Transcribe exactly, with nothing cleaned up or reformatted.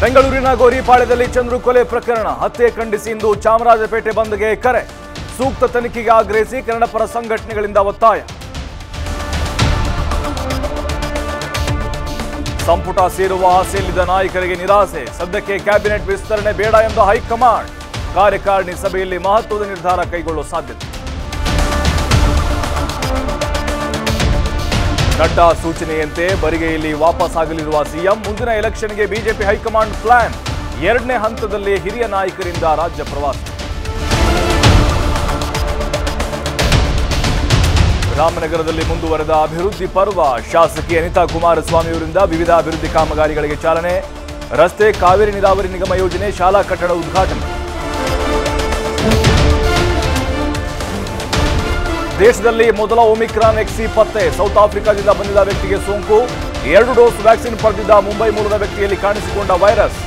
ಬೆಂಗಳೂರಿನ ಗೋರಿಪಾಳ್ಯದಲ್ಲಿ ಚಂದ್ರು ಕೊಲೆ ಪ್ರಕರಣ ಹತ್ಯೆ ಖಂಡಿಸಿ ಇಂದು ಚಾಮರಾಜಪೇಟೆ ಬಂದ್ಗೆ ಕರೆ. ಸೂಕ್ತ ತನಿಖೆಗೆ ಆಗ್ರಹಿಸಿ ಕನ್ನಡಪರ ಸಂಘಟನೆಗಳಿಂದ ಒತ್ತಾಯ. ಸಂಪುಟ ಸೇರುವ ಆಸೆಯಲ್ಲಿದ್ದ ನಾಯಕರಿಗೆ ನಿರಾಸೆ. ಸದ್ಯಕ್ಕೆ ಕ್ಯಾಬಿನೆಟ್ ವಿಸ್ತರಣೆ ಬೇಡ ಎಂದ ಹೈಕಮಾಂಡ್. ಕಾರ್ಯಕಾರಿಣಿ ಸಭೆಯಲ್ಲಿ ಮಹತ್ವದ ನಿರ್ಧಾರ ಕೈಗೊಳ್ಳುವ ಸಾಧ್ಯತೆ. ನಡ್ಡಾ ಸೂಚನೆಯಂತೆ ಬರಿಗೆಯಲ್ಲಿ ವಾಪಸ್ ಆಗಲಿರುವ ಸಿಎಂ. ಮುಂದಿನ ಎಲೆಕ್ಷನ್ಗೆ ಬಿಜೆಪಿ ಹೈಕಮಾಂಡ್ ಪ್ಲಾನ್. ಎರಡನೇ ಹಂತದಲ್ಲಿ ಹಿರಿಯ ನಾಯಕರಿಂದ ರಾಜ್ಯ ಪ್ರವಾಸ. ರಾಮನಗರದಲ್ಲಿ ಮುಂದುವರೆದ ಅಭಿವೃದ್ಧಿ ಪರ್ವ. ಶಾಸಕಿ ಅನಿತಾ ಕುಮಾರಸ್ವಾಮಿಯವರಿಂದ ವಿವಿಧ ಅಭಿವೃದ್ಧಿ ಕಾಮಗಾರಿಗಳಿಗೆ ಚಾಲನೆ. ರಸ್ತೆ, ಕಾವೇರಿ ನೀರಾವರಿ ನಿಗಮ ಯೋಜನೆ, ಶಾಲಾ ಕಟ್ಟಡ ಉದ್ಘಾಟನೆ. ದೇಶದಲ್ಲಿ ಮೊದಲ ಒಮಿಕ್ರಾನ್ ಎಕ್ಸಿ ಪತ್ತೆ. ಸೌತ್ ಆಫ್ರಿಕಾದಿಂದ ಬಂದಿದ್ದ ವ್ಯಕ್ತಿಗೆ ಸೋಂಕು. ಎರಡು ಡೋಸ್ ವ್ಯಾಕ್ಸಿನ್ ಪಡೆದಿದ್ದ ಮುಂಬೈ ಮೂಲದ ವ್ಯಕ್ತಿಯಲ್ಲಿ ಕಾಣಿಸಿಕೊಂಡ ವೈರಸ್.